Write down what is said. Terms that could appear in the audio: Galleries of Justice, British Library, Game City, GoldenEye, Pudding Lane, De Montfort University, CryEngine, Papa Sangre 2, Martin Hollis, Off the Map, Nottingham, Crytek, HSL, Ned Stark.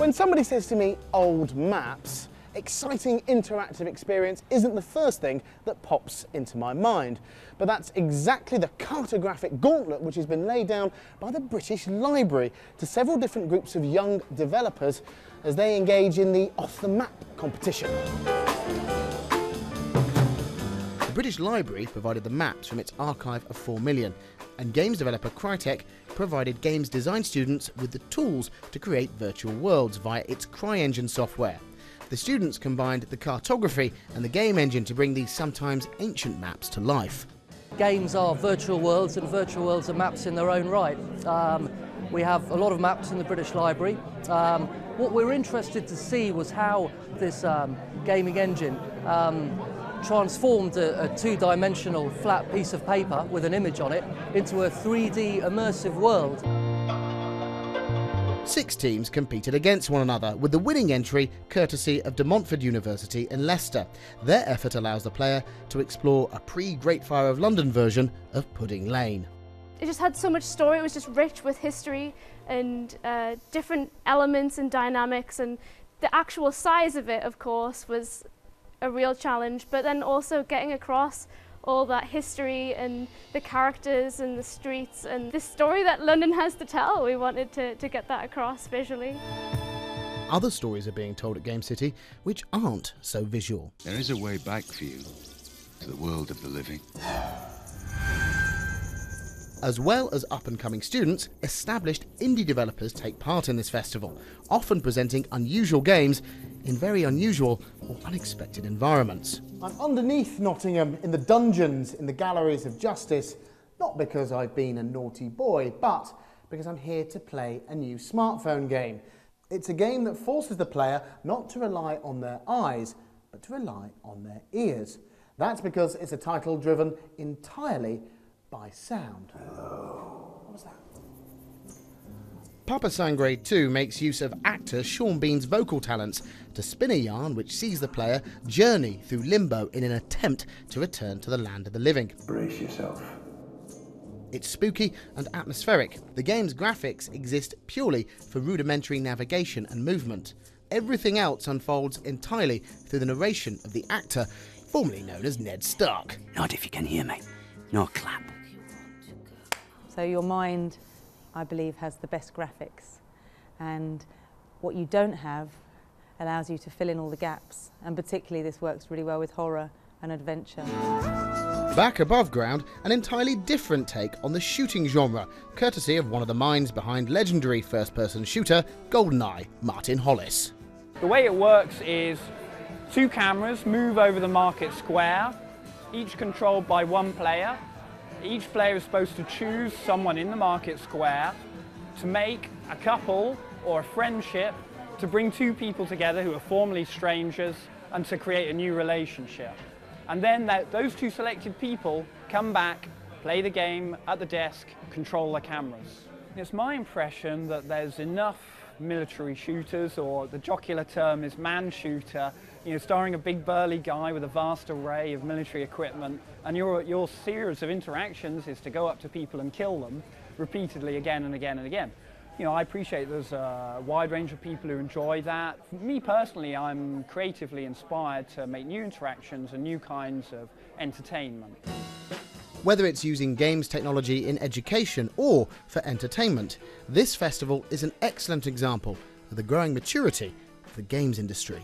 When somebody says to me, old maps, exciting interactive experience isn't the first thing that pops into my mind. But that's exactly the cartographic gauntlet which has been laid down by the British Library to several different groups of young developers as they engage in the Off the Map competition. The British Library provided the maps from its archive of 4 million, and games developer Crytek provided games design students with the tools to create virtual worlds via its CryEngine software. The students combined the cartography and the game engine to bring these sometimes ancient maps to life. Games are virtual worlds, and virtual worlds are maps in their own right. We have a lot of maps in the British Library. What we're interested to see was how this gaming engine transformed a two-dimensional flat piece of paper with an image on it into a 3D immersive world. 6 teams competed against one another, with the winning entry courtesy of De Montfort University in Leicester. Their effort allows the player to explore a pre-Great Fire of London version of Pudding Lane. It just had so much story, it was just rich with history and different elements and dynamics, and the actual size of it, of course, was a real challenge, but then also getting across all that history and the characters and the streets and the story that London has to tell. We wanted to get that across visually. Other stories are being told at Game City which aren't so visual. There is a way back for you to the world of the living. As well as up-and-coming students, established indie developers take part in this festival, often presenting unusual games in very unusual or unexpected environments. I'm underneath Nottingham in the dungeons in the Galleries of Justice, not because I've been a naughty boy, but because I'm here to play a new smartphone game. It's a game that forces the player not to rely on their eyes, but to rely on their ears. That's because it's a title driven entirely by sound. What was that? Papa Sangre 2 makes use of actor Sean Bean's vocal talents to spin a yarn which sees the player journey through limbo in an attempt to return to the land of the living. Brace yourself. It's spooky and atmospheric. The game's graphics exist purely for rudimentary navigation and movement. Everything else unfolds entirely through the narration of the actor, formerly known as Ned Stark. Nod if you can hear me. Nod clap. So your mind, I believe, has the best graphics, and what you don't have allows you to fill in all the gaps, and particularly this works really well with horror and adventure. Back above ground, an entirely different take on the shooting genre, courtesy of one of the minds behind legendary first-person shooter GoldenEye, Martin Hollis. The way it works is 2 cameras move over the market square, each controlled by 1 player. Each player is supposed to choose someone in the market square to make a couple or a friendship, to bring 2 people together who are formerly strangers and to create a new relationship. And then those 2 selected people come back, play the game at the desk, control the cameras. It's my impression that there's enough military shooters, or the jocular term is man shooter, you know, starring a big burly guy with a vast array of military equipment, and your series of interactions is to go up to people and kill them repeatedly again and again and again. You know, I appreciate there's a wide range of people who enjoy that. For me personally, I'm creatively inspired to make new interactions and new kinds of entertainment. Whether it's using games technology in education or for entertainment, this festival is an excellent example of the growing maturity of the games industry.